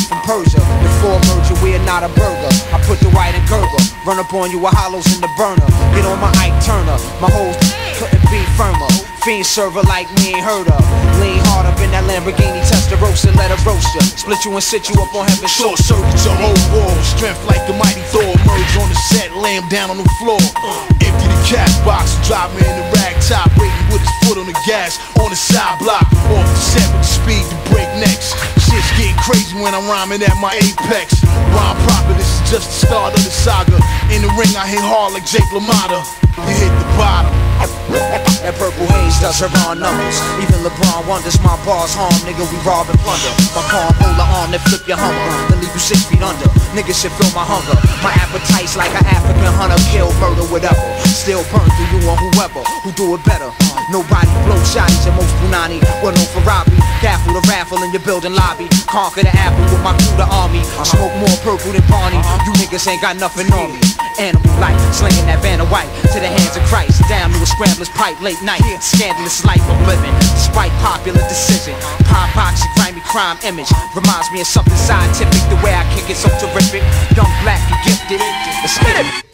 Came from Persia. Before merger, we're not a burger. I put the white in Gerber. Run up on you with hollows in the burner. Get on my Ike Turner. My hoes couldn't be firmer. Fiend server like me ain't heard of. Lean hard up in that Lamborghini, touch the roast and let her roast ya. Split you and sit you up on heaven's short circuit your whole wall. Strength like the mighty Thor. Merge on the set, lay him down on the floor. Empty the cat box, drop me in the rag top. Rating with his foot on the gas, on the side block. Off the set with the speed to break necks. Shit's getting crazy when I'm rhyming at my apex. Rhyme proper, this is just the start of the saga. In the ring I hit hard like Jake LaMotta. You hit the bottom. That purple haze does her raw numbers. Even LeBron wonders my bars harm. Nigga, we rob and plunder. My car pull the arm that flip your Hummer, then leave you 6 feet under. Nigga should feel my hunger. My appetite's like an African hunter. Kill, murder, whatever. Still burn through you on whoever who do it better. Nobody blow shotties and most punani. Well known for Robbie. Gaffle the raffle in your building lobby. Conquer the apple with my crew, the army. Smoke more purple than Barney. You niggas ain't got nothing on me. Animal life, slinging that van of white to the hands of Christ. Down to a scrambler's pipe late night. Scandalous life of living, despite popular decision. Pop-box, grimy crime image. Reminds me of something scientific. The way I kick it so terrific. Young, black, and gifted. Let's get it.